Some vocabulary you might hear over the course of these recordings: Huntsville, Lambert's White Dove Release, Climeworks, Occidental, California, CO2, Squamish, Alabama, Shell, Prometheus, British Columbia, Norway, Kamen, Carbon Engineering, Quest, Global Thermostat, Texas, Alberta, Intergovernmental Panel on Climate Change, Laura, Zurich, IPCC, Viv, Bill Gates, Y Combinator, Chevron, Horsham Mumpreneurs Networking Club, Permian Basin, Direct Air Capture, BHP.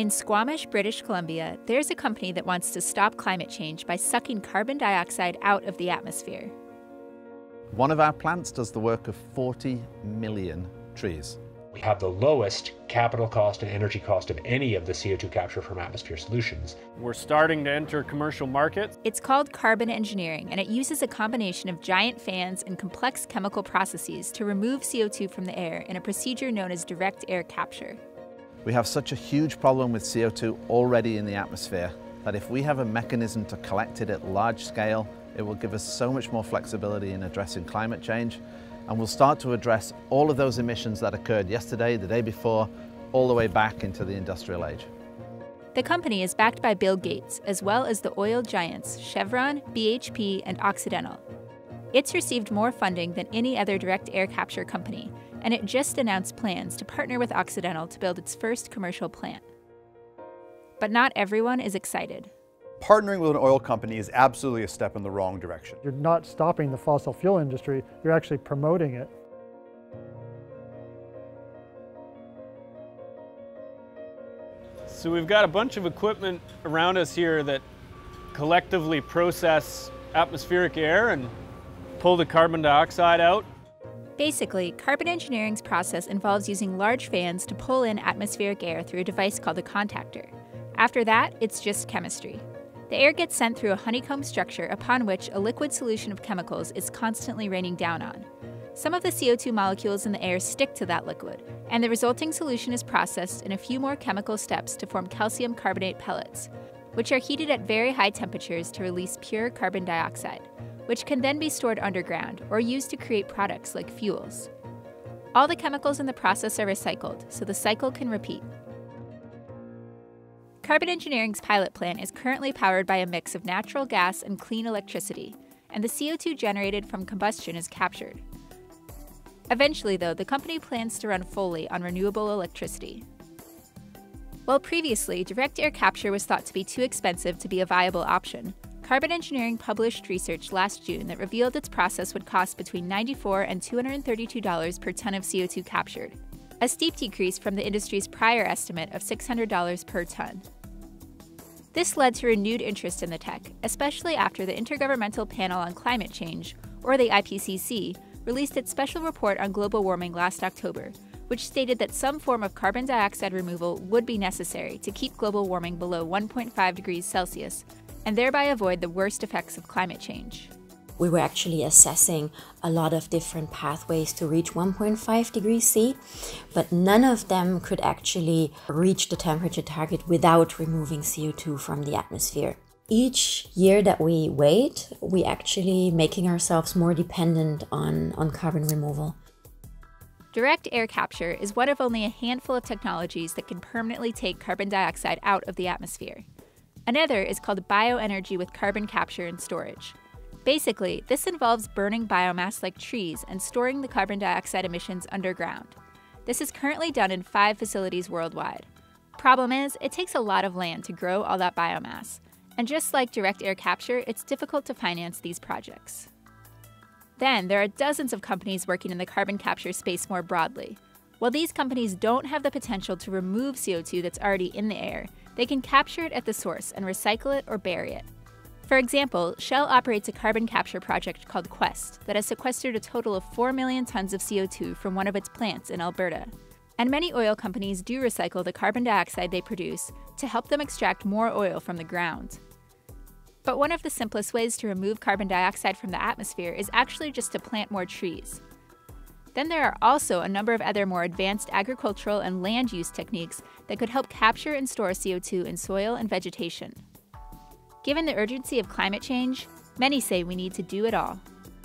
In Squamish, British Columbia, there's a company that wants to stop climate change by sucking carbon dioxide out of the atmosphere. One of our plants does the work of 40 million trees. We have the lowest capital cost and energy cost of any of the CO2 capture from atmosphere solutions. We're starting to enter commercial markets. It's called Carbon Engineering, and it uses a combination of giant fans and complex chemical processes to remove CO2 from the air in a procedure known as direct air capture. We have such a huge problem with CO2 already in the atmosphere that if we have a mechanism to collect it at large scale, it will give us so much more flexibility in addressing climate change. And we'll start to address all of those emissions that occurred yesterday, the day before, all the way back into the industrial age. The company is backed by Bill Gates, as well as the oil giants Chevron, BHP, and Occidental. It's received more funding than any other direct air capture company, and it just announced plans to partner with Occidental to build its first commercial plant. But not everyone is excited. Partnering with an oil company is absolutely a step in the wrong direction. You're not stopping the fossil fuel industry, you're actually promoting it. So we've got a bunch of equipment around us here that collectively process atmospheric air and pull the carbon dioxide out. Basically, Carbon Engineering's process involves using large fans to pull in atmospheric air through a device called a contactor. After that, it's just chemistry. The air gets sent through a honeycomb structure upon which a liquid solution of chemicals is constantly raining down on. Some of the CO2 molecules in the air stick to that liquid, and the resulting solution is processed in a few more chemical steps to form calcium carbonate pellets, which are heated at very high temperatures to release pure carbon dioxide, which can then be stored underground or used to create products like fuels. All the chemicals in the process are recycled, so the cycle can repeat. Carbon Engineering's pilot plant is currently powered by a mix of natural gas and clean electricity, and the CO2 generated from combustion is captured. Eventually, though, the company plans to run fully on renewable electricity. While previously direct air capture was thought to be too expensive to be a viable option, Carbon Engineering published research last June that revealed its process would cost between $94 and $232 per ton of CO2 captured, a steep decrease from the industry's prior estimate of $600 per ton. This led to renewed interest in the tech, especially after the Intergovernmental Panel on Climate Change, or the IPCC, released its special report on global warming last October, which stated that some form of carbon dioxide removal would be necessary to keep global warming below 1.5 degrees Celsius, and thereby avoid the worst effects of climate change. We were actually assessing a lot of different pathways to reach 1.5 degrees C, but none of them could actually reach the temperature target without removing CO2 from the atmosphere. Each year that we wait, we actually making ourselves more dependent on carbon removal. Direct air capture is one of only a handful of technologies that can permanently take carbon dioxide out of the atmosphere. Another is called bioenergy with carbon capture and storage. Basically, this involves burning biomass like trees and storing the carbon dioxide emissions underground. This is currently done in 5 facilities worldwide. Problem is, it takes a lot of land to grow all that biomass. And just like direct air capture, it's difficult to finance these projects. Then, there are dozens of companies working in the carbon capture space more broadly. While these companies don't have the potential to remove CO2 that's already in the air, they can capture it at the source and recycle it or bury it. For example, Shell operates a carbon capture project called Quest that has sequestered a total of 4 million tons of CO2 from one of its plants in Alberta. And many oil companies do recycle the carbon dioxide they produce to help them extract more oil from the ground. But one of the simplest ways to remove carbon dioxide from the atmosphere is actually just to plant more trees. Then there are also a number of other more advanced agricultural and land use techniques that could help capture and store CO2 in soil and vegetation. Given the urgency of climate change, many say we need to do it all.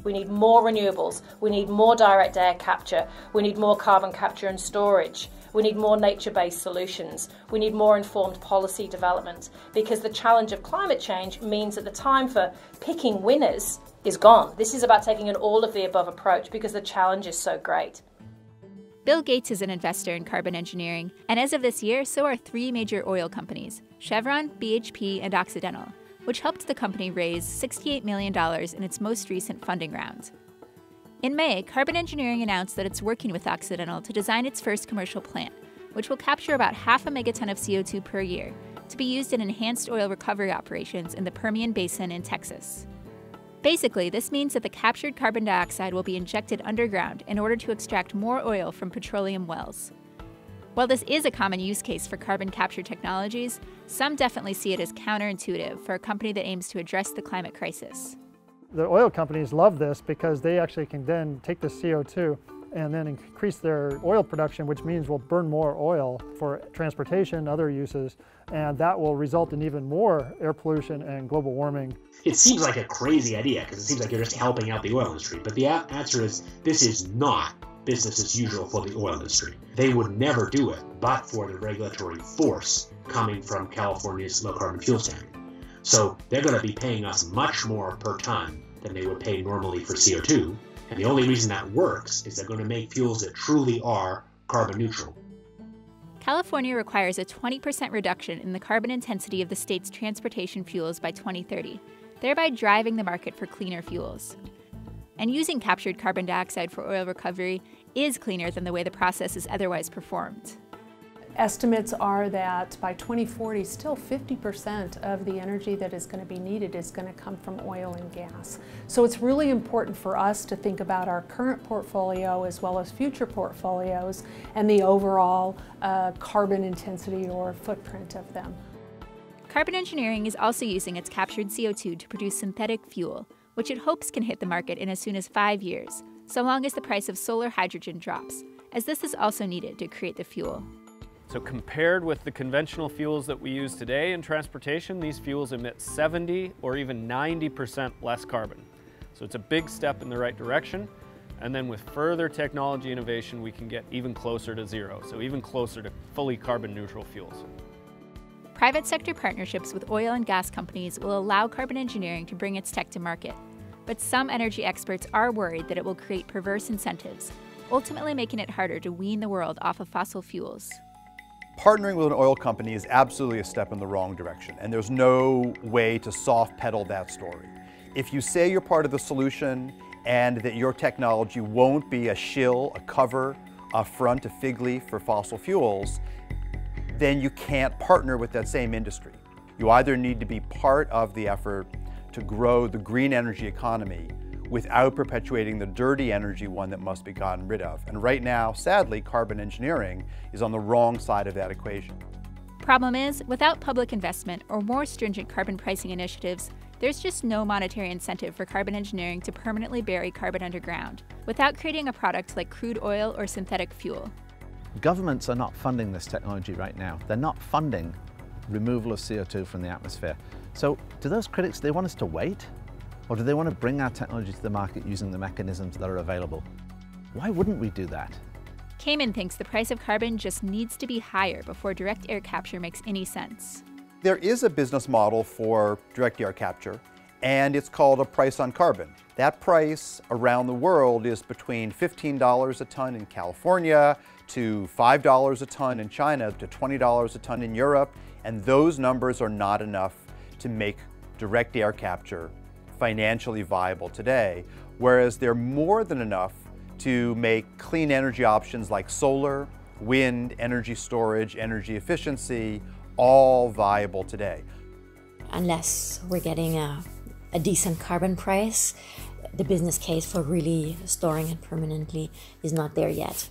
We need more renewables, we need more direct air capture, we need more carbon capture and storage, we need more nature-based solutions, we need more informed policy development, because the challenge of climate change means that the time for picking winners is gone. This is about taking an all-of-the-above approach because the challenge is so great. Bill Gates is an investor in Carbon Engineering, and as of this year, so are 3 major oil companies, Chevron, BHP, and Occidental, which helped the company raise $68 million in its most recent funding round. In May, Carbon Engineering announced that it's working with Occidental to design its first commercial plant, which will capture about half a megaton of CO2 per year to be used in enhanced oil recovery operations in the Permian Basin in Texas. Basically, this means that the captured carbon dioxide will be injected underground in order to extract more oil from petroleum wells. While this is a common use case for carbon capture technologies, some definitely see it as counterintuitive for a company that aims to address the climate crisis. The oil companies love this because they actually can then take the CO2 and then increase their oil production, which means we'll burn more oil for transportation, other uses, and that will result in even more air pollution and global warming. It seems like a crazy idea because it seems like you're just helping out the oil industry, but the answer is this is not business as usual for the oil industry. They would never do it, but for the regulatory force coming from California's low carbon fuel standard. So they're going to be paying us much more per ton than they would pay normally for CO2. And the only reason that works is they're going to make fuels that truly are carbon neutral. California requires a 20% reduction in the carbon intensity of the state's transportation fuels by 2030, thereby driving the market for cleaner fuels. And using captured carbon dioxide for oil recovery is cleaner than the way the process is otherwise performed. Estimates are that by 2040, still 50% of the energy that is going to be needed is going to come from oil and gas. So it's really important for us to think about our current portfolio as well as future portfolios and the overall carbon intensity or footprint of them. Carbon Engineering is also using its captured CO2 to produce synthetic fuel, which it hopes can hit the market in as soon as 5 years, so long as the price of solar hydrogen drops, as this is also needed to create the fuel. So compared with the conventional fuels that we use today in transportation, these fuels emit 70 or even 90% less carbon. So it's a big step in the right direction. And then with further technology innovation, we can get even closer to zero, so even closer to fully carbon neutral fuels. Private sector partnerships with oil and gas companies will allow Carbon Engineering to bring its tech to market. But some energy experts are worried that it will create perverse incentives, ultimately making it harder to wean the world off of fossil fuels. Partnering with an oil company is absolutely a step in the wrong direction, and there's no way to soft pedal that story. If you say you're part of the solution and that your technology won't be a shill, a cover, a front, a fig leaf for fossil fuels, then you can't partner with that same industry. You either need to be part of the effort to grow the green energy economy without perpetuating the dirty energy one that must be gotten rid of. And right now, sadly, Carbon Engineering is on the wrong side of that equation. Problem is, without public investment or more stringent carbon pricing initiatives, there's just no monetary incentive for Carbon Engineering to permanently bury carbon underground without creating a product like crude oil or synthetic fuel. Governments are not funding this technology right now. They're not funding removal of CO2 from the atmosphere. So do those critics, they want us to wait? Or do they want to bring our technology to the market using the mechanisms that are available? Why wouldn't we do that? Kamen thinks the price of carbon just needs to be higher before direct air capture makes any sense. There is a business model for direct air capture, and it's called a price on carbon. That price around the world is between $15 a ton in California to $5 a ton in China to $20 a ton in Europe, and those numbers are not enough to make direct air capture financially viable today, whereas they're more than enough to make clean energy options like solar, wind, energy storage, energy efficiency, all viable today. Unless we're getting a decent carbon price, the business case for really storing it permanently is not there yet.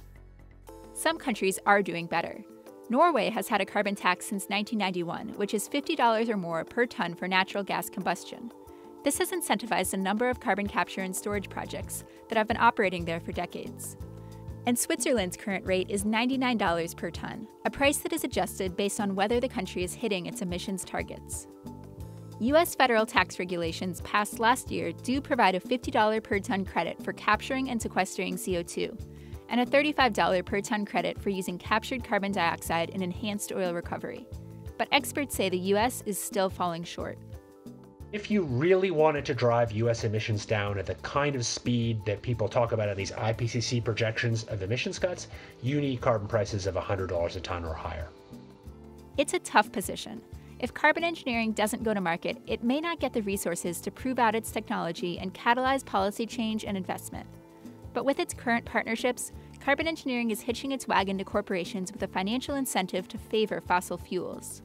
Some countries are doing better. Norway has had a carbon tax since 1991, which is $50 or more per ton for natural gas combustion. This has incentivized a number of carbon capture and storage projects that have been operating there for decades. And Switzerland's current rate is $99 per ton, a price that is adjusted based on whether the country is hitting its emissions targets. U.S. federal tax regulations passed last year do provide a $50 per ton credit for capturing and sequestering CO2, and a $35 per ton credit for using captured carbon dioxide in enhanced oil recovery. But experts say the U.S. is still falling short. If you really wanted to drive U.S. emissions down at the kind of speed that people talk about in these IPCC projections of emissions cuts, you need carbon prices of $100 a ton or higher. It's a tough position. If Carbon Engineering doesn't go to market, it may not get the resources to prove out its technology and catalyze policy change and investment. But with its current partnerships, Carbon Engineering is hitching its wagon to corporations with a financial incentive to favor fossil fuels.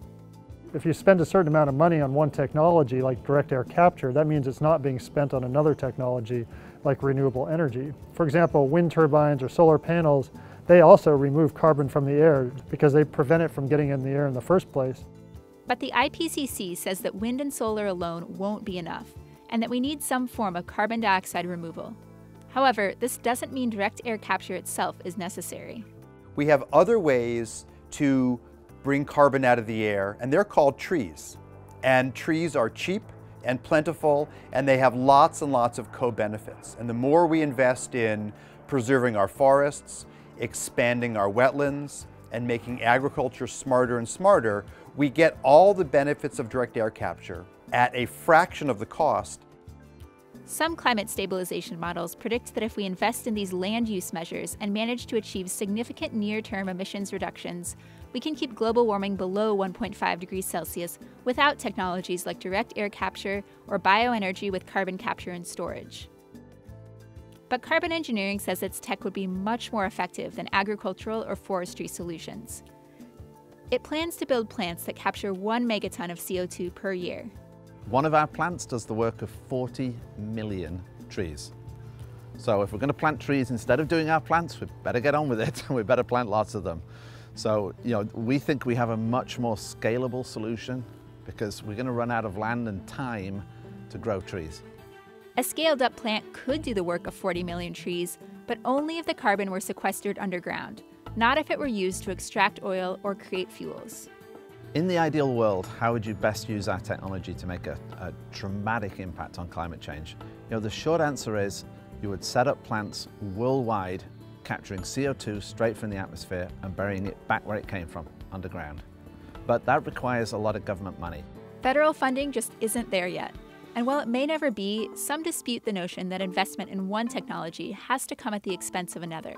If you spend a certain amount of money on one technology like direct air capture, that means it's not being spent on another technology like renewable energy. For example, wind turbines or solar panels, they also remove carbon from the air because they prevent it from getting in the air in the first place. But the IPCC says that wind and solar alone won't be enough, and that we need some form of carbon dioxide removal. However, this doesn't mean direct air capture itself is necessary. We have other ways to bring carbon out of the air, and they're called trees. And trees are cheap and plentiful, and they have lots and lots of co-benefits. And the more we invest in preserving our forests, expanding our wetlands, and making agriculture smarter and smarter, we get all the benefits of direct air capture at a fraction of the cost. Some climate stabilization models predict that if we invest in these land use measures and manage to achieve significant near-term emissions reductions, we can keep global warming below 1.5 degrees Celsius without technologies like direct air capture or bioenergy with carbon capture and storage. But Carbon Engineering says its tech would be much more effective than agricultural or forestry solutions. It plans to build plants that capture 1 megaton of CO2 per year. One of our plants does the work of 40 million trees. So if we're going to plant trees instead of doing our plants, we better get on with it, and we better plant lots of them. So, you know, we think we have a much more scalable solution because we're going to run out of land and time to grow trees. A scaled-up plant could do the work of 40 million trees, but only if the carbon were sequestered underground, not if it were used to extract oil or create fuels. In the ideal world, how would you best use our technology to make a dramatic impact on climate change? You know, the short answer is you would set up plants worldwide capturing CO2 straight from the atmosphere and burying it back where it came from, underground. But that requires a lot of government money. Federal funding just isn't there yet. And while it may never be, some dispute the notion that investment in one technology has to come at the expense of another.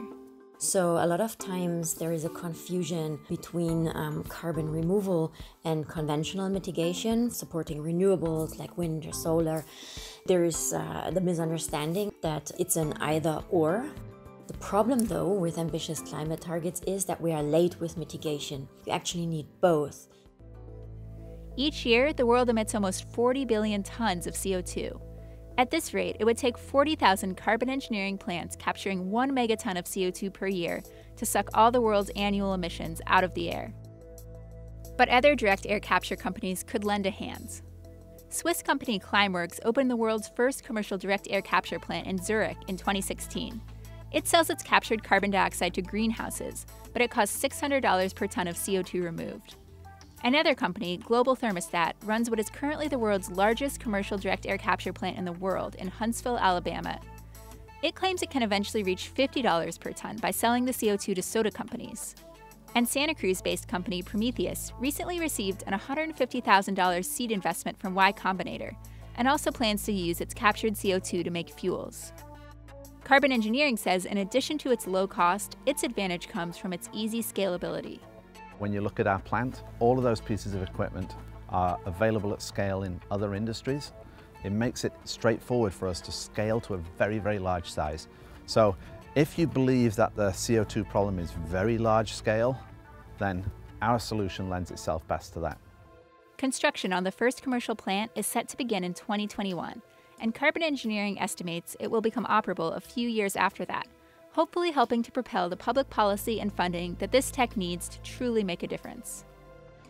So a lot of times there is a confusion between carbon removal and conventional mitigation, supporting renewables like wind or solar. There is the misunderstanding that it's an either or. The problem, though, with ambitious climate targets is that we are late with mitigation. You actually need both. Each year, the world emits almost 40 billion tons of CO2. At this rate, it would take 40,000 Carbon Engineering plants capturing 1 megaton of CO2 per year to suck all the world's annual emissions out of the air. But other direct air capture companies could lend a hand. Swiss company Climeworks opened the world's first commercial direct air capture plant in Zurich in 2016. It sells its captured carbon dioxide to greenhouses, but it costs $600 per ton of CO2 removed. Another company, Global Thermostat, runs what is currently the world's largest commercial direct air capture plant in the world in Huntsville, Alabama. It claims it can eventually reach $50 per ton by selling the CO2 to soda companies. And Santa Cruz-based company Prometheus recently received an $150,000 seed investment from Y Combinator, and also plans to use its captured CO2 to make fuels. Carbon Engineering says in addition to its low cost, its advantage comes from its easy scalability. When you look at our plant, all of those pieces of equipment are available at scale in other industries. It makes it straightforward for us to scale to a very, very large size. So if you believe that the CO2 problem is very large scale, then our solution lends itself best to that. Construction on the first commercial plant is set to begin in 2021. And Carbon Engineering estimates it will become operable a few years after that, hopefully helping to propel the public policy and funding that this tech needs to truly make a difference.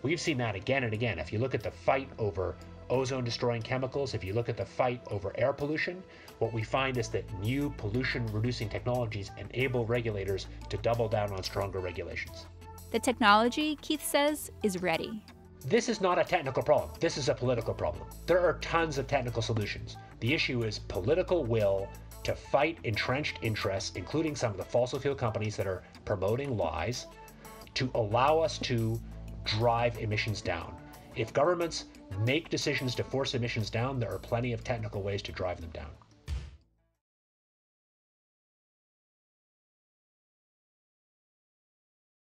We've seen that again and again. If you look at the fight over ozone-destroying chemicals, if you look at the fight over air pollution, what we find is that new pollution-reducing technologies enable regulators to double down on stronger regulations. The technology, Keith says, is ready. This is not a technical problem. This is a political problem. There are tons of technical solutions. The issue is political will to fight entrenched interests, including some of the fossil fuel companies that are promoting lies, to allow us to drive emissions down. If governments make decisions to force emissions down, there are plenty of technical ways to drive them down.